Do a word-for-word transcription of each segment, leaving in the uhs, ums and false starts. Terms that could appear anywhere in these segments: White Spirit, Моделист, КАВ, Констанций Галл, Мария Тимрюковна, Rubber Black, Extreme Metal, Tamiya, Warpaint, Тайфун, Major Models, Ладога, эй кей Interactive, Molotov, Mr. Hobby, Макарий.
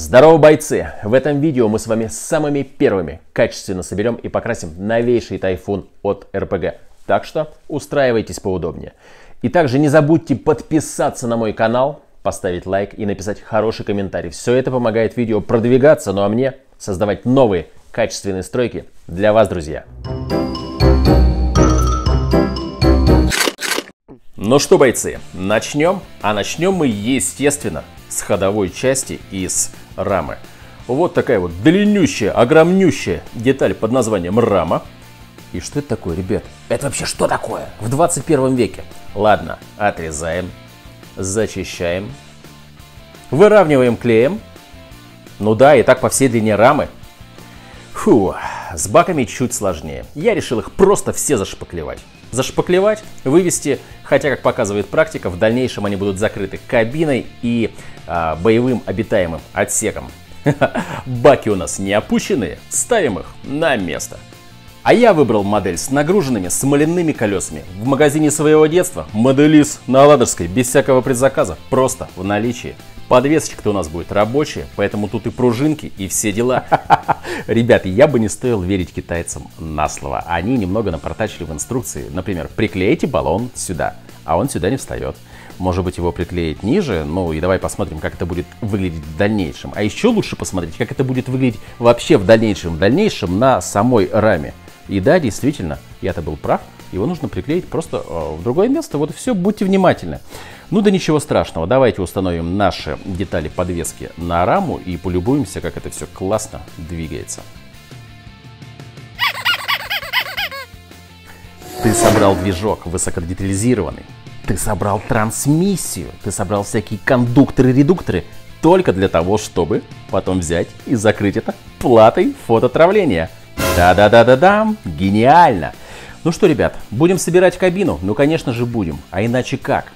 Здорово, бойцы! В этом видео мы с вами самыми первыми качественно соберем и покрасим новейший Тайфун от эр пэ гэ. Так что устраивайтесь поудобнее. И также не забудьте подписаться на мой канал, поставить лайк и написать хороший комментарий. Все это помогает видео продвигаться, ну а мне создавать новые качественные стройки для вас, друзья. Ну что, бойцы, начнем? А начнем мы, естественно, с ходовой части и с рамы. Вот такая вот длиннющая, огромнющая деталь под названием рама. И что это такое, ребят? Это вообще что такое в двадцать первом веке? Ладно, отрезаем, зачищаем, выравниваем клеем. Ну да, и так по всей длине рамы. Фу, с баками чуть сложнее. Я решил их просто все зашпаклевать. Зашпаклевать, вывести, хотя, как показывает практика, в дальнейшем они будут закрыты кабиной и а, боевым обитаемым отсеком. Баки у нас не опущенные, ставим их на место. А я выбрал модель с нагруженными смоляными колесами. В магазине своего детства моделиз на Ладожской, без всякого предзаказа, просто в наличии. Подвесочка-то у нас будет рабочая, поэтому тут и пружинки, и все дела. Ребята, я бы не стоил верить китайцам на слово. Они немного напортачили в инструкции. Например, приклеите баллон сюда, а он сюда не встает. Может быть, его приклеить ниже, ну и давай посмотрим, как это будет выглядеть в дальнейшем. А еще лучше посмотреть, как это будет выглядеть вообще в дальнейшем, в дальнейшем на самой раме. И да, действительно, я-то был прав, его нужно приклеить просто в другое место. Вот и все, будьте внимательны. Ну да ничего страшного, давайте установим наши детали подвески на раму и полюбуемся, как это все классно двигается. Ты собрал движок высокодетализированный, ты собрал трансмиссию, ты собрал всякие кондукторы-редукторы, только для того, чтобы потом взять и закрыть это платой фототравления. Да-да-да-да-дам, гениально! Ну что, ребят, будем собирать кабину? Ну, конечно же, будем, а иначе как?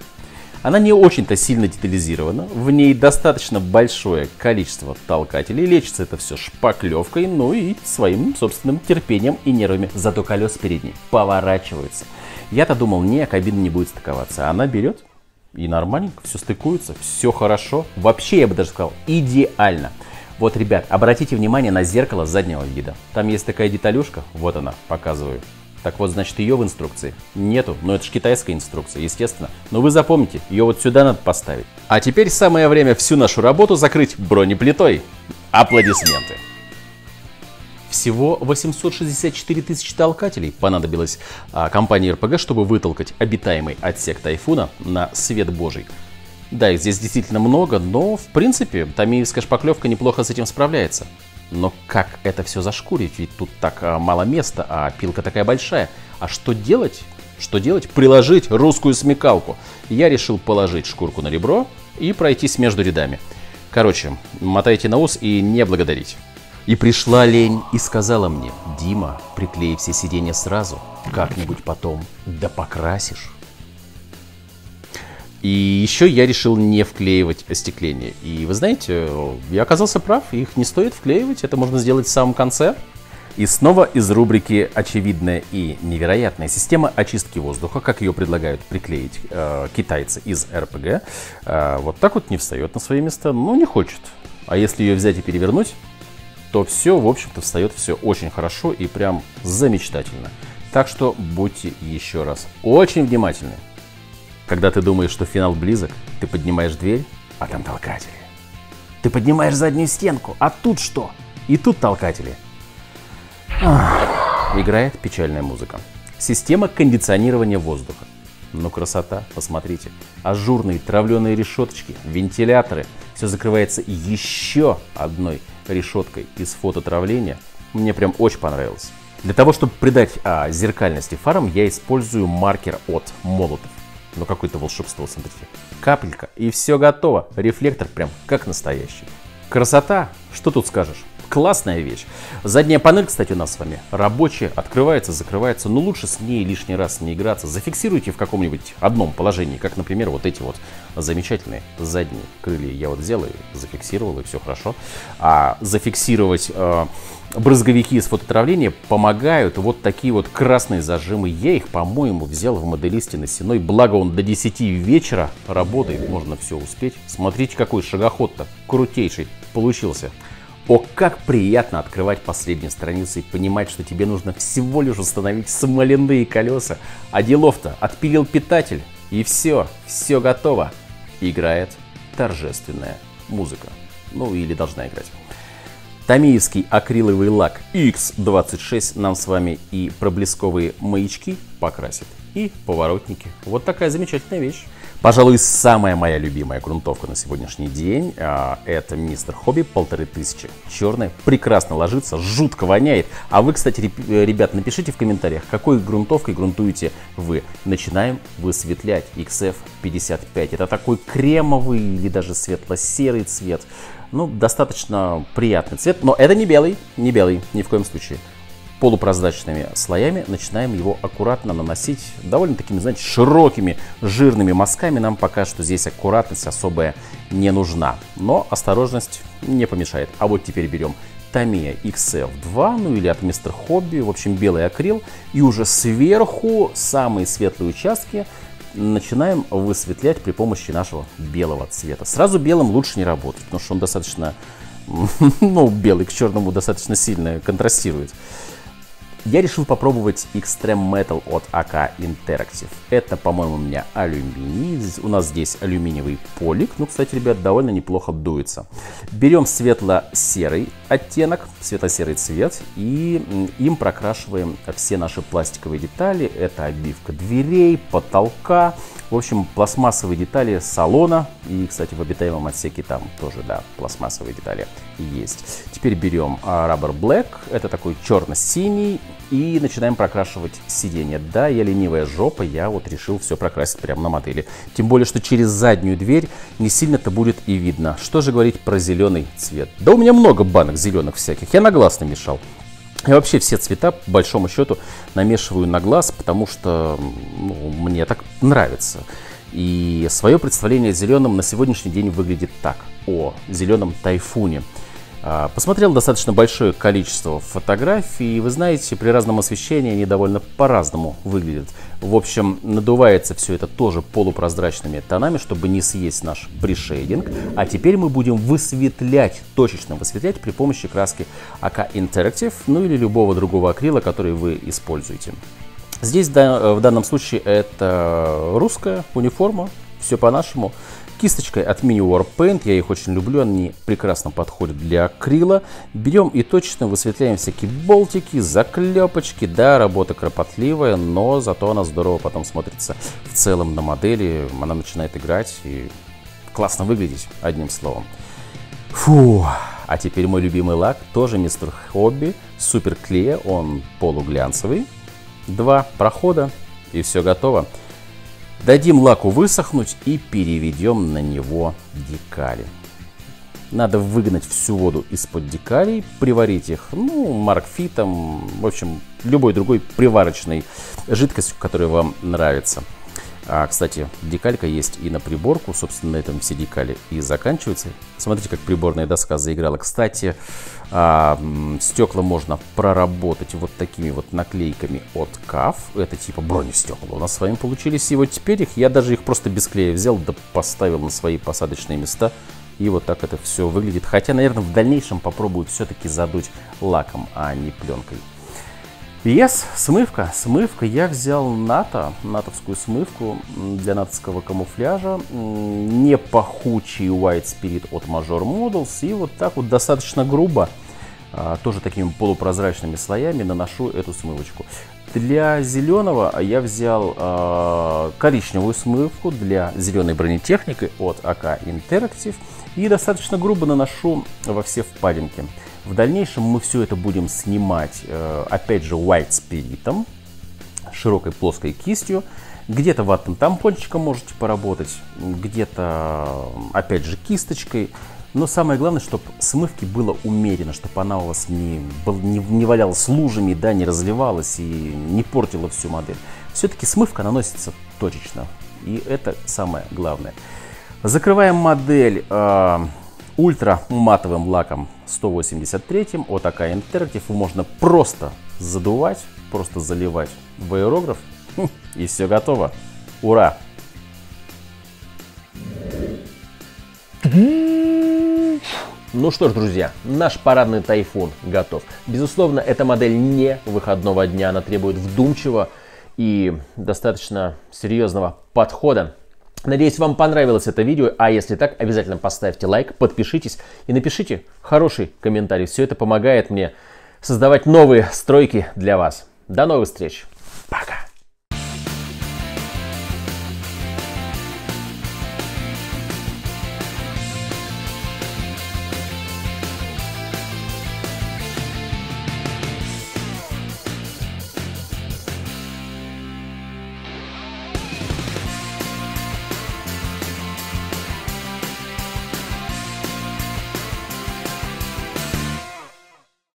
Она не очень-то сильно детализирована, в ней достаточно большое количество толкателей, лечится это все шпаклевкой, ну и своим собственным терпением и нервами. Зато колеса передние поворачиваются. Я-то думал, не, кабина не будет стыковаться, она берет и нормальненько, все стыкуется, все хорошо, вообще, я бы даже сказал, идеально. Вот, ребят, обратите внимание на зеркало заднего вида. Там есть такая деталюшка, вот она, показываю. Так вот, значит, ее в инструкции нету, но это же китайская инструкция, естественно. Но вы запомните, ее вот сюда надо поставить. А теперь самое время всю нашу работу закрыть бронеплитой. Аплодисменты. Всего восемьсот шестьдесят четыре тысячи толкателей понадобилось а, компании эр пэ гэ, чтобы вытолкать обитаемый отсек Тайфуна на свет божий. Да, их здесь действительно много, но, в принципе, тамиевская шпаклевка неплохо с этим справляется. Но как это все зашкурить? Ведь тут так а, мало места, а пилка такая большая. А что делать? Что делать? Приложить русскую смекалку. Я решил положить шкурку на ребро и пройтись между рядами. Короче, мотайте на ус и не благодарить. И пришла лень и сказала мне: «Дима, приклеи все сиденья сразу, как-нибудь потом да покрасишь». И еще я решил не вклеивать остекление. И вы знаете, я оказался прав, их не стоит вклеивать, это можно сделать в самом конце. И снова из рубрики «Очевидная и невероятная система очистки воздуха», как ее предлагают приклеить э, китайцы из эр пэ гэ. Э, вот так вот не встает на свои места, но не хочет. А если ее взять и перевернуть, то все, в общем-то, встает все очень хорошо и прям замечательно. Так что будьте еще раз очень внимательны. Когда ты думаешь, что финал близок, ты поднимаешь дверь, а там толкатели. Ты поднимаешь заднюю стенку, а тут что? И тут толкатели. Ах, играет печальная музыка. Система кондиционирования воздуха. Ну красота, посмотрите. Ажурные травленые решеточки, вентиляторы. Все закрывается еще одной решеткой из фототравления. Мне прям очень понравилось. Для того, чтобы придать а, зеркальности фарам, я использую маркер от Molotov. Ну, какое-то волшебство, смотрите. Капелька, и все готово. Рефлектор прям как настоящий. Красота, что тут скажешь. Классная вещь. Задняя панель, кстати, у нас с вами рабочая. Открывается, закрывается. Но лучше с ней лишний раз не играться. Зафиксируйте в каком-нибудь одном положении. Как, например, вот эти вот замечательные задние крылья. Я вот взял и зафиксировал, и все хорошо. А зафиксировать э, брызговики из фототравления помогают вот такие вот красные зажимы. Я их, по-моему, взял в моделисте на Сеной. Благо он до десяти вечера работает. Можно все успеть. Смотрите, какой шагоход-то крутейший. получился. О, как приятно открывать последние страницы и понимать, что тебе нужно всего лишь установить самоляные колеса. А делов-то, отпилил питатель, и все, все готово. Играет торжественная музыка. Ну, или должна играть. Тамиевский акриловый лак икс двадцать шесть нам с вами и проблесковые маячки покрасит, и поворотники. Вот такая замечательная вещь. Пожалуй, самая моя любимая грунтовка на сегодняшний день — это мистер Hobby полторы тысячи. Черная, прекрасно ложится, жутко воняет. А вы, кстати, ребят, напишите в комментариях, какой грунтовкой грунтуете вы. Начинаем высветлять. икс эф пятьдесят пять. Это такой кремовый или даже светло-серый цвет. Ну, достаточно приятный цвет, но это не белый, не белый, ни в коем случае. Полупрозрачными слоями начинаем его аккуратно наносить. Довольно такими, знаете, широкими жирными мазками. Нам пока что здесь аккуратность особая не нужна. Но осторожность не помешает. А вот теперь берем Tamiya икс эф два, ну или от мистер Hobby. В общем, белый акрил. И уже сверху самые светлые участки начинаем высветлять при помощи нашего белого цвета. Сразу белым лучше не работать, потому что он достаточно... Ну, белый к черному достаточно сильно контрастирует. Я решил попробовать Extreme Metal от эй кей Interactive. Это, по-моему, у меня алюминий. У нас здесь алюминиевый полик. Ну, кстати, ребят, довольно неплохо дуется. Берем светло-серый оттенок, светло-серый цвет. И им прокрашиваем все наши пластиковые детали. Это обивка дверей, потолка. В общем, пластмассовые детали салона. И, кстати, в обитаемом отсеке там тоже, да, пластмассовые детали есть. Теперь берем Rubber Black. Это такой черно-синий. И начинаем прокрашивать сиденье. Да, я ленивая жопа, я вот решил все прокрасить прямо на модели. Тем более, что через заднюю дверь не сильно-то будет и видно. Что же говорить про зеленый цвет? Да у меня много банок зеленых всяких, я на глаз намешал. Я вообще все цвета, по большому счету, намешиваю на глаз, потому что, ну, мне так нравится. И свое представление о зеленом на сегодняшний день выглядит так. О зеленом Тайфуне. Посмотрел достаточно большое количество фотографий, и вы знаете, при разном освещении они довольно по-разному выглядят. В общем, надувается все это тоже полупрозрачными тонами, чтобы не съесть наш пришейдинг. А теперь мы будем высветлять, точечно высветлять при помощи краски эй кей Interactive, ну или любого другого акрила, который вы используете. Здесь в данном случае это русская униформа, все по-нашему. Кисточкой от мини Warpaint, я их очень люблю, они прекрасно подходят для акрила. Берем и точно высветляем всякие болтики, заклепочки. Да, работа кропотливая, но зато она здорово потом смотрится в целом на модели. Она начинает играть и классно выглядеть, одним словом. Фу, а теперь мой любимый лак, тоже мистер Hobby, супер клея, он полуглянцевый. Два прохода, и все готово. Дадим лаку высохнуть и переведем на него декали. Надо выгнать всю воду из-под декалей, приварить их, ну, маркфитом, в общем, любой другой приварочной жидкостью, которая вам нравится. А, кстати, декалька есть и на приборку, собственно, на этом все декали и заканчиваются. Смотрите, как приборная доска заиграла. Кстати, а, стекла можно проработать вот такими вот наклейками от КАВ. Это типа бронестекла у нас с вами получились. И вот теперь их, я даже их просто без клея взял, да поставил на свои посадочные места. И вот так это все выглядит. Хотя, наверное, в дальнейшем попробую все-таки задуть лаком, а не пленкой. Yes, смывка, смывка. Я взял НАТО, натовскую смывку для натовского камуфляжа, не пахучий White Spirit от Major Models, и вот так вот достаточно грубо, тоже такими полупрозрачными слоями наношу эту смывочку. Для зеленого я взял коричневую смывку для зеленой бронетехники от эй кей Interactive и достаточно грубо наношу во все впадинки. В дальнейшем мы все это будем снимать, опять же, White Spirit, широкой плоской кистью. Где-то ватным тампончиком можете поработать, где-то, опять же, кисточкой. Но самое главное, чтобы смывки было умеренно, чтобы она у вас не, не, не валялась лужами, да, не разливалась и не портила всю модель. Все-таки смывка наносится точечно, и это самое главное. Закрываем модель э, ультра матовым лаком сто восемьдесят три от эй кей Interactive. Можно просто задувать, просто заливать в аэрограф, и все готово. Ура! Ну что ж, друзья, наш парадный Тайфун готов. Безусловно, эта модель не выходного дня, она требует вдумчивого и достаточно серьезного подхода. Надеюсь, вам понравилось это видео, а если так, обязательно поставьте лайк, подпишитесь и напишите хороший комментарий. Все это помогает мне создавать новые стройки для вас. До новых встреч. Пока.